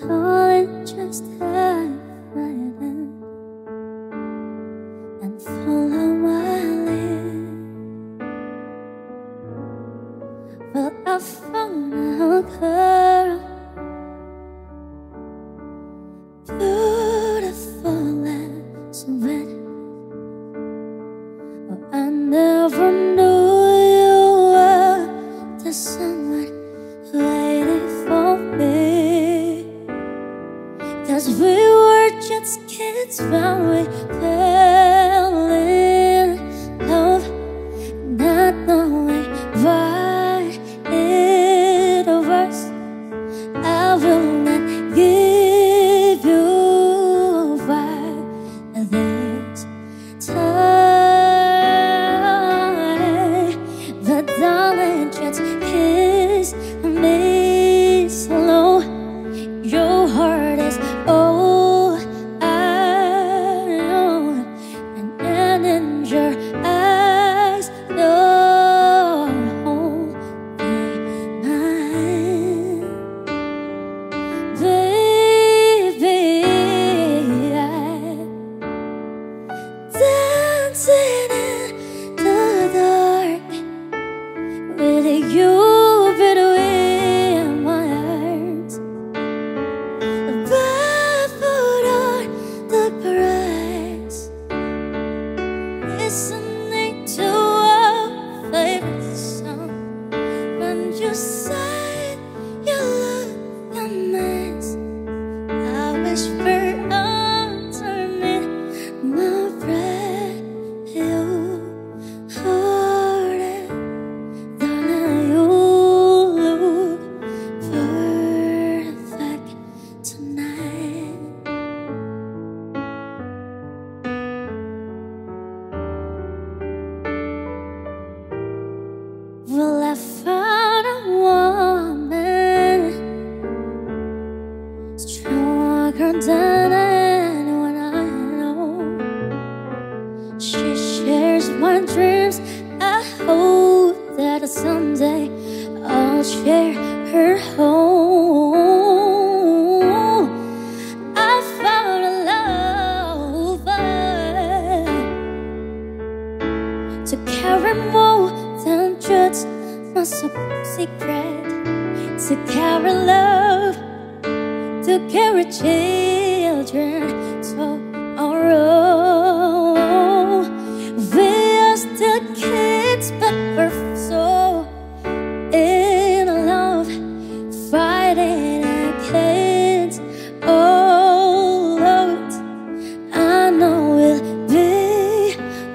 Darling, just have faith and follow my lead. Well, I found a girl, beautiful and so wet. Well, I never knew you were the someone waiting for me. 'Cause we were just kids when we fell in love, not knowing why it was. I will not give you why this time, but darling, just kiss me slow. Your heart is all I know, and in your eyes, your home be mine. Baby, I'm dancing in the dark with you between my arms. Listening to our favorite song, when you say you look amazed, I whisper underneath my breath, you heard it, darling, you look perfect tonight. Well, I found a woman stronger than anyone I know. She shares my dreams. I hope that someday I'll share her home. I found a lover to carry more than just my secret, to carry love, to carry children tomorrow. We are still kids, but we're so in love, fighting against all odds. I know we'll be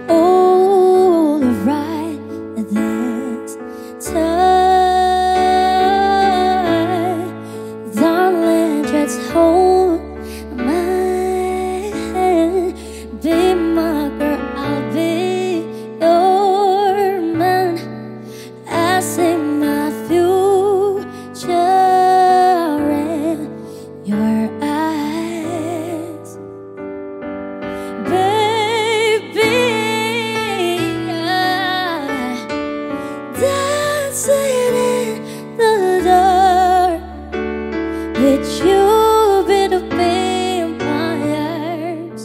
all right this time. Darling, just hold my hand. Be my girl, I'll be your man. I see my future in your eyes. Dancing in the dark with you between my arms,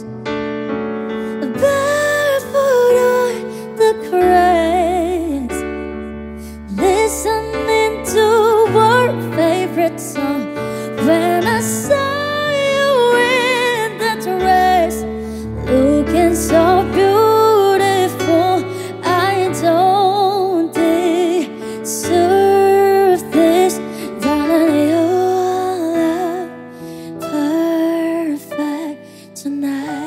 barefoot on the grass, listening to our favorite song. When I saw you in that dress, looking so beautiful, I don't serve this, darling, you're perfect tonight.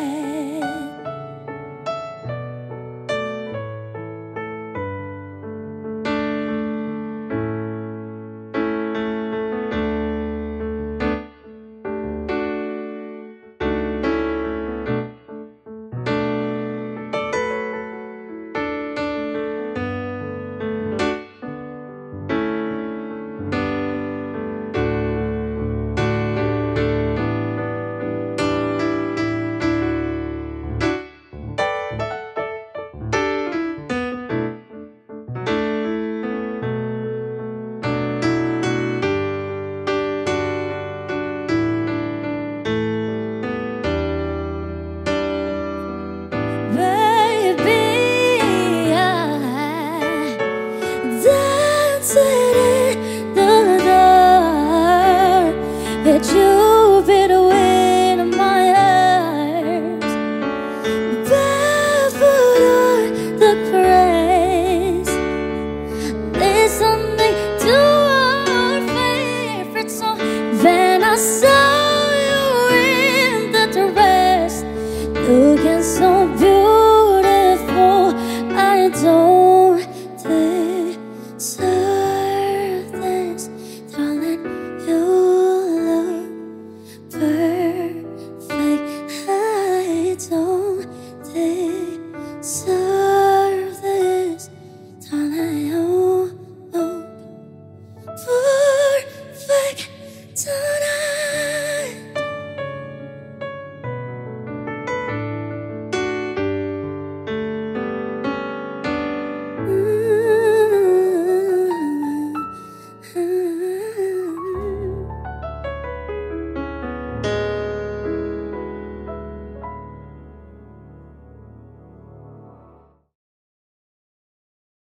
time.